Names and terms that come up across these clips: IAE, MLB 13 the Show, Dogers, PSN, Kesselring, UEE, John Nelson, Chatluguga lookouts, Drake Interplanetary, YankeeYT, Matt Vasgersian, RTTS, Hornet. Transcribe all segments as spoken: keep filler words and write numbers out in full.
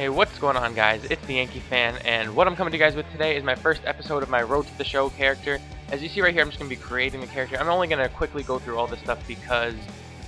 Hey, what's going on, guys? It's the Yankee Fan, and what I'm coming to you guys with today is my first episode of my Road to the Show character. As you see right here, I'm just going to be creating the character. I'm only going to quickly go through all this stuff because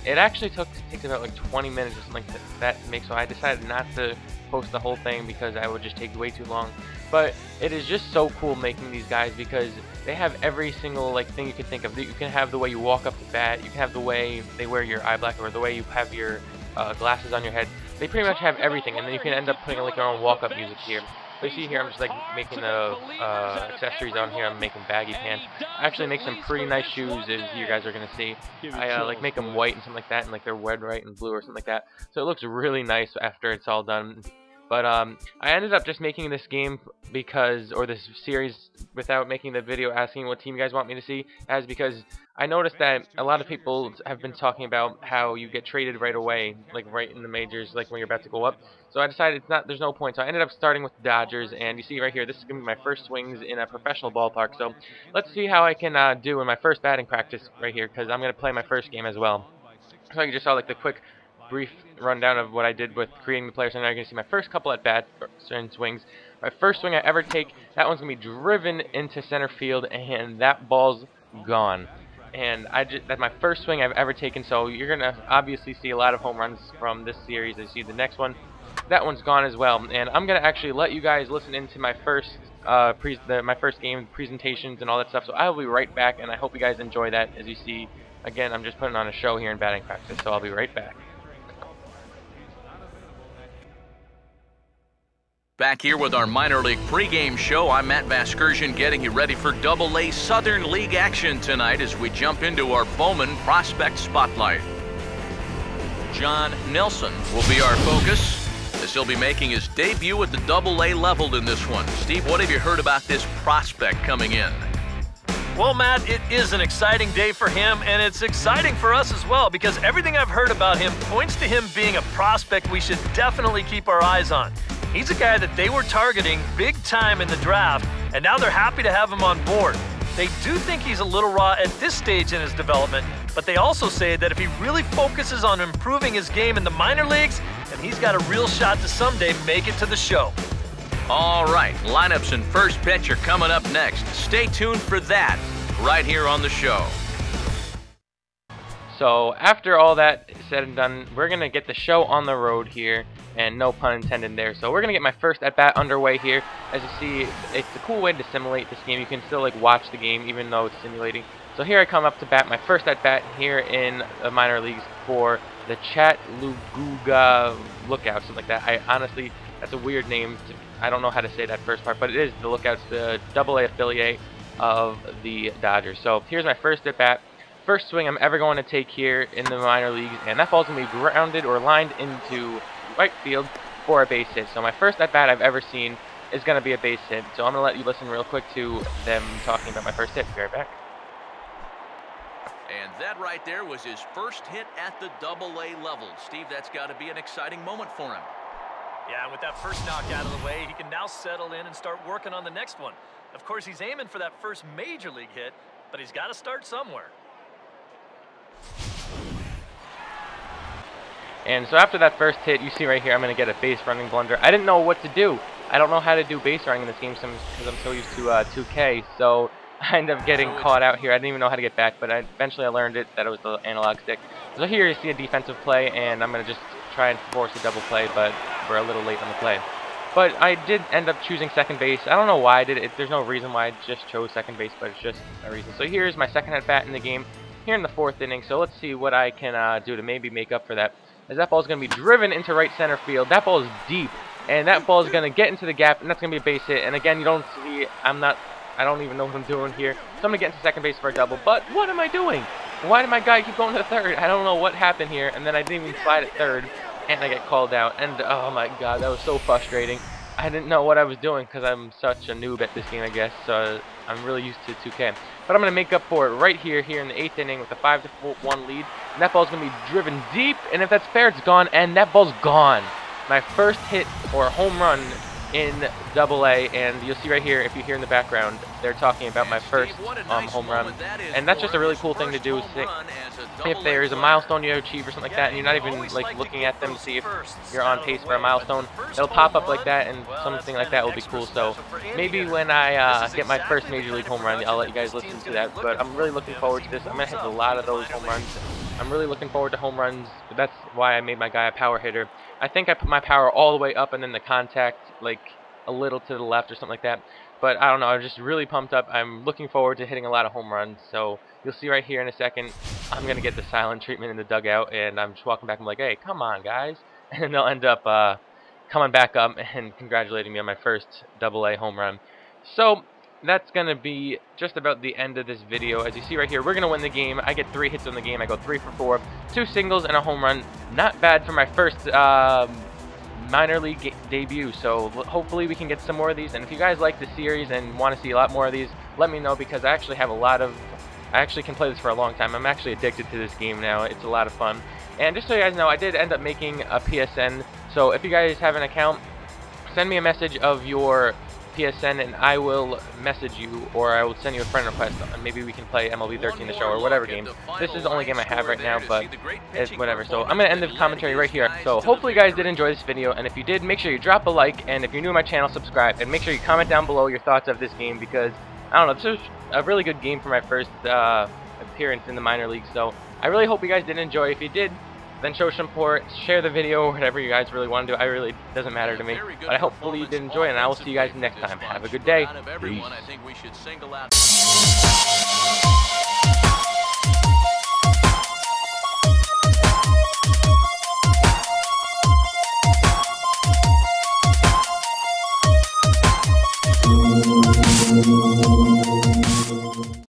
it actually took takes about like twenty minutes or something like that to make, so I decided not to post the whole thing because that would just take way too long. But it is just so cool making these guys because they have every single like thing you can think of. You can have the way you walk up the bat, you can have the way they wear your eye black, or the way you have your uh, glasses on your head. They pretty much have everything, and then you can end up putting like your own walk-up music here. But you see here, I'm just like making the uh, accessories on here. I'm making baggy pants. I actually make some pretty nice shoes, as you guys are gonna see. I uh, like make them white and something like that, and like they're red, right, and blue or something like that. So it looks really nice after it's all done. But um, I ended up just making this game because, or this series, without making the video asking what team you guys want me to see, as because I noticed that a lot of people have been talking about how you get traded right away, like right in the majors, like when you're about to go up. So I decided it's not, there's no point. So I ended up starting with the Dodgers, and you see right here, this is going to be my first swings in a professional ballpark. So let's see how I can uh, do in my first batting practice right here, because I'm going to play my first game as well. So you just saw like the quick brief rundown of what I did with creating the players, and now you're going to see my first couple at bats and swings. My first swing I ever take, that one's going to be driven into center field, and that ball's gone. And I just, that's my first swing I've ever taken, so you're going to obviously see a lot of home runs from this series. I see the next one, that one's gone as well. And I'm going to actually let you guys listen into my first uh, pre the, my first game presentations and all that stuff, so I'll be right back, and I hope you guys enjoy that. As you see, again, I'm just putting on a show here in batting practice, so I'll be right back. Back here with our minor league pregame show, I'm Matt Vasgersian, getting you ready for double A Southern League action tonight as we jump into our Bowman Prospect Spotlight. John Nelson will be our focus as he'll be making his debut at the double A level in this one. Steve, what have you heard about this prospect coming in? Well, Matt, it is an exciting day for him, and it's exciting for us as well, because everything I've heard about him points to him being a prospect we should definitely keep our eyes on. He's a guy that they were targeting big time in the draft, and now they're happy to have him on board. They do think he's a little raw at this stage in his development, but they also say that if he really focuses on improving his game in the minor leagues, then he's got a real shot to someday make it to the show. All right, lineups and first pitch are coming up next. Stay tuned for that right here on the show. So after all that is said and done, we're going to get the show on the road here, and no pun intended there. So we're going to get my first at-bat underway here. As you see, it's a cool way to simulate this game. You can still like watch the game even though it's simulating. So here I come up to bat, my first at-bat here in the minor leagues for the Chatluguga Lookouts, something like that. I honestly, that's a weird name. To, I don't know how to say that first part, but it is the Lookouts, the double A affiliate of the Dodgers. So here's my first at-bat. First swing I'm ever going to take here in the minor leagues, and that ball's going to be grounded or lined into right field for a base hit. So my first at-bat I've ever seen is going to be a base hit. So I'm going to let you listen real quick to them talking about my first hit. Be right back. And that right there was his first hit at the double A level. Steve, that's got to be an exciting moment for him. Yeah, and with that first knock out of the way, he can now settle in and start working on the next one. Of course, he's aiming for that first major league hit, but he's got to start somewhere. And so after that first hit, you see right here, I'm going to get a base running blunder. I didn't know what to do. I don't know how to do base running in this game because I'm so used to uh, two K. So I end up getting caught out here. I didn't even know how to get back, but I, eventually I learned it, that it was the analog stick. So here you see a defensive play, and I'm going to just try and force a double play, but we're a little late on the play. But I did end up choosing second base. I don't know why I did it. There's no reason why I just chose second base, but it's just a reason. So here's my second at-bat in the game here in the fourth inning. So let's see what I can uh, do to maybe make up for that. As that ball is going to be driven into right center field. That ball is deep, and that ball is going to get into the gap, and that's going to be a base hit. And again, you don't see, I'm not, I don't even know what I'm doing here. So I'm going to get into second base for a double, but what am I doing? Why did my guy keep going to third? I don't know what happened here, and then I didn't even slide at third, and I get called out. And oh my god, that was so frustrating. I didn't know what I was doing because I'm such a noob at this game, I guess, so I'm really used to two K. But I'm going to make up for it right here, here in the eighth inning with a five to one lead. And that ball's going to be driven deep, and if that's fair, it's gone, and that ball's gone. My first hit, or home run, in Double A, and you'll see right here, if you hear in the background, they're talking about my first um, home run, and that's just a really cool thing to do. Is if there is a milestone you achieve or something like that, and you're not even like looking at them to see if you're on pace for a milestone, it'll pop up like that, and something like that will be cool. So maybe when I uh, get my first major league home run, I'll let you guys listen to that. But I'm really looking forward to this. I'm gonna hit a lot of those home runs. I'm really looking forward to home runs, but that's why I made my guy a power hitter. I think I put my power all the way up and then the contact like a little to the left or something like that. But I don't know, I'm just really pumped up. I'm looking forward to hitting a lot of home runs. So you'll see right here in a second, I'm going to get the silent treatment in the dugout, and I'm just walking back and I'm like, hey, come on, guys. And they'll end up uh, coming back up and congratulating me on my first Double A home run. So that's going to be just about the end of this video. As you see right here, we're going to win the game. I get three hits on the game. I go three for four, two singles and a home run. Not bad for my first um, minor league debut. So hopefully we can get some more of these. And if you guys like the series and want to see a lot more of these, let me know, because I actually have a lot of... I actually can play this for a long time. I'm actually addicted to this game now. It's a lot of fun. And just so you guys know, I did end up making a P S N. So if you guys have an account, send me a message of your P S N, and I will message you, or I will send you a friend request, and maybe we can play M L B thirteen the Show or whatever game. This is the only game I have right now, but it's whatever. So I'm going to end the commentary right here. So hopefully you guys did enjoy this video, and if you did, make sure you drop a like, and if you're new to my channel, subscribe, and make sure you comment down below your thoughts of this game, because I don't know, this was a really good game for my first uh, appearance in the minor league. So I really hope you guys did enjoy. If you did, then show some support, share the video, or whatever you guys really want to do. I really, doesn't matter to me. But I hopefully you did enjoy, and I will see you guys next time. Have a good day. Peace.